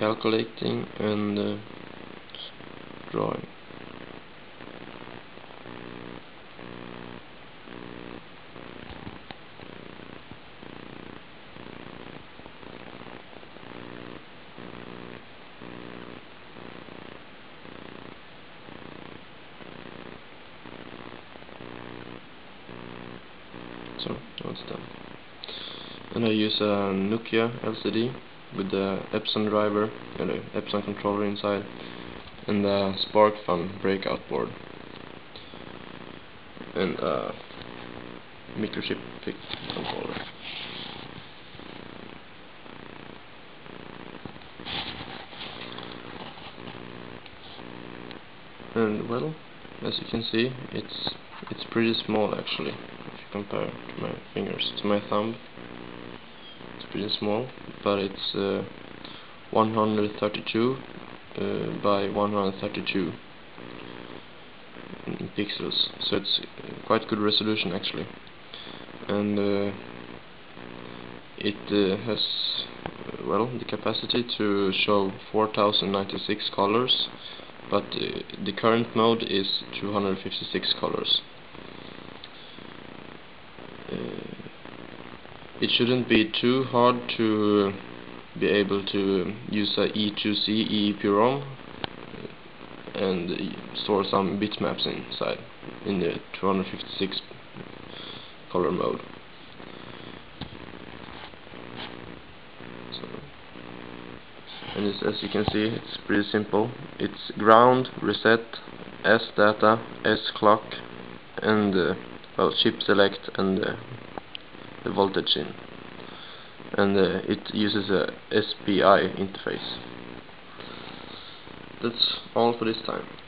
calculating and drawing. So now it's done. And I use a Nokia LCD with the Epson driver and the Epson controller inside, and the Sparkfun breakout board, and a Microchip PIC controller. And well, as you can see, it's pretty small actually. Compared to my fingers, to my thumb, it's pretty small, but it's 132 by 132 in pixels, so it's quite good resolution actually, and it has well the capacity to show 4096 colors, but the current mode is 256 colors. It shouldn't be too hard to be able to use a E2C EEPROM and store some bitmaps inside in the 256 color mode. So, and it's, as you can see, it's pretty simple. It's ground, reset, S data, S clock, and well, chip select, and the voltage in, and it uses a SPI interface. That's all for this time.